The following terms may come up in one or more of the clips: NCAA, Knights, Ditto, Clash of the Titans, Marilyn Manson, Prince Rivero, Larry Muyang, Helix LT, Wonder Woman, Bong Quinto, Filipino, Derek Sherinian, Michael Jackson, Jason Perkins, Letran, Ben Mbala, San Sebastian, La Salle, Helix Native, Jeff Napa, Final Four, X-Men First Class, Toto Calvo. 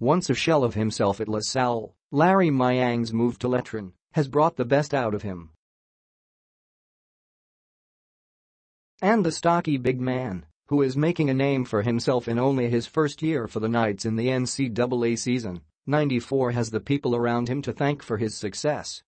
Once a shell of himself at La Salle, Larry Muyang's move to Letran has brought the best out of him. And the stocky big man, who is making a name for himself in only his first year for the Knights in the NCAA season, 94, has the people around him to thank for his success.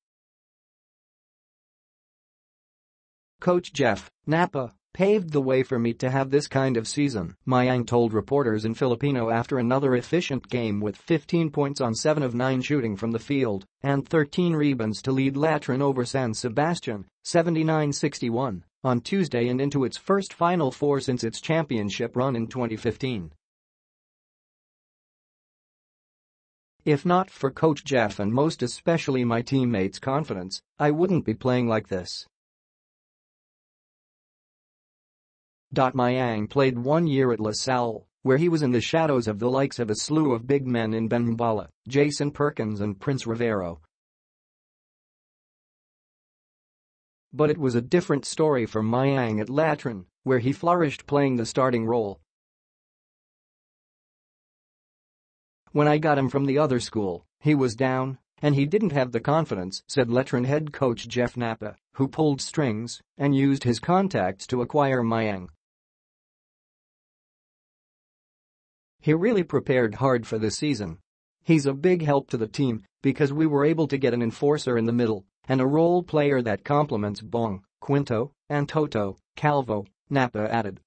"Coach Jeff Napa paved the way for me to have this kind of season," Muyang told reporters in Filipino after another efficient game with 15 points on 7 of 9 shooting from the field and 13 rebounds to lead Letran over San Sebastian, 79-61, on Tuesday and into its first Final Four since its championship run in 2015. "If not for Coach Jeff and most especially my teammates' confidence, I wouldn't be playing like this." Muyang played 1 year at La Salle, where he was in the shadows of the likes of a slew of big men in Ben Mbala, Jason Perkins and Prince Rivero. But it was a different story for Muyang at Letran, where he flourished playing the starting role. "When I got him from the other school, he was down, and he didn't have the confidence," said Letran head coach Jeff Napa, who pulled strings and used his contacts to acquire Muyang. "He really prepared hard for this season. He's a big help to the team because we were able to get an enforcer in the middle and a role player that complements Bong, Quinto, and Toto Calvo," Napa added.